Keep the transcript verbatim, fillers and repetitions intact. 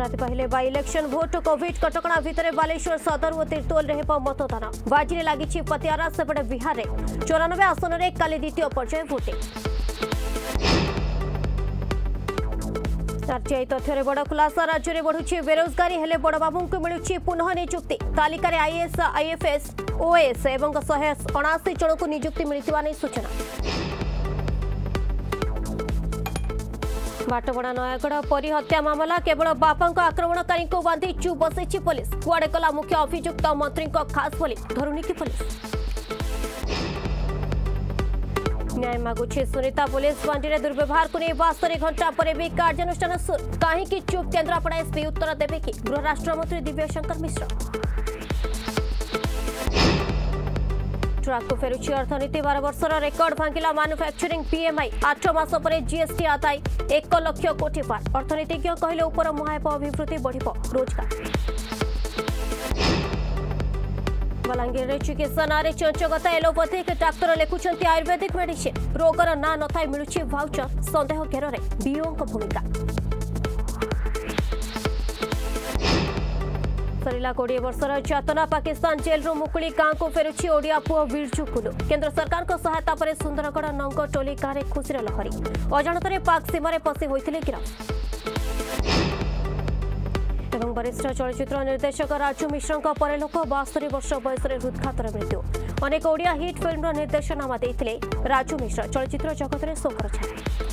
संक्रांति पहले by election भोट Covid कटकणा भितर बालेश्वर सदर और तीर्तोल मतदान बाजी लगी पतियारा सेपटे बिहार में चौरानबे आसन में काली द्वितीय पर्याय भोटिंग। आरटीआई तथ्य बड़ खुलासा, राज्य में बढ़ुची बेरोजगारी हेले बड़बाबू को मिलुची पुनः नियुक्ति। तालिकार आईएएस आईएफएस ओएस एवं शहे अणाशी जन को नियुक्ति मिलता नहीं सूचना। बाटबड़ा नयगढ़ परी हत्या मामला केवल बापांक आक्रमणकारी को बांधि चुप बसैछि पुलिस। कुआडे कला मुख्य अभियुक्त मंत्री को खास बोली धरुनी की पुलिस। न्याय मागुछे सुनीता पुलिस बांडी दुर्व्यवहार को नहीं बास्तरी घंटा पर भी कार्यानुष्ठान कहीं की चुप। केन्द्रापड़ा एसपी उत्तर देवे कि गृह राष्ट्र मंत्री दिव्यशंकर मिश्र। ट्रक को फेरुची अर्थनीति बार वर्षर रेकर्ड भांगिला मानुफैक्चरिंग पीएमआई आठ मास पर जीएसटी आदाय एक लक्ष कोटी पार। अर्थनीतिज्ञ कहले उपर मुहायप अभिवृद्धि बढ़ रोजगार। बलांगीर चिकित्सा नारे चंचकता एलोपैथिक डाक्तर लिखुंट आयुर्वेदिक मेडिसिन रोगर ना नथाई मिलुची भाउचर। सन्देह घेर में बीओं भूमिका। सरला कोड़े वर्षर यातना पाकिस्तान जेल रु मुकुली गांव को फेरुची ओडिया पुओ बिरजू कुलू। केंद्र सरकार को सहायता पर सुंदरगढ़ नंग टोली गांव खुशीर लहरी। अजाणतरे पाक सीमार पशि होते गिरफ। एवं वरिष्ठ चलचित्र निर्देशक राजू मिश्र परलोक बास्तरी वर्ष बयसर हृदघातर मृत्यु। अनेक ओडिया हिट फिल्म निर्देशनामा देते राजू मिश्र चलचित्र जगत में शोकर छाया।